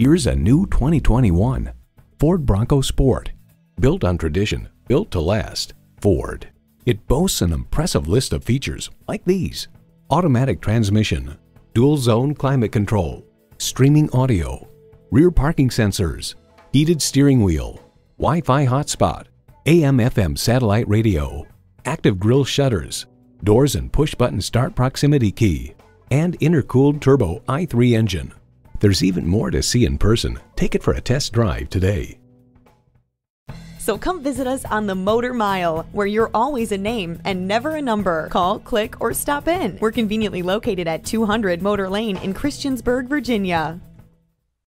Here's a new 2021 Ford Bronco Sport. Built on tradition, built to last, Ford. It boasts an impressive list of features like these: automatic transmission, dual zone climate control, streaming audio, rear parking sensors, heated steering wheel, Wi-Fi hotspot, AM/FM satellite radio, active grille shutters, doors and push-button start proximity key, and intercooled turbo i3 engine. There's even more to see in person. Take it for a test drive today. So come visit us on the Motor Mile, where you're always a name and never a number. Call, click, or stop in. We're conveniently located at 200 Motor Lane in Christiansburg, Virginia.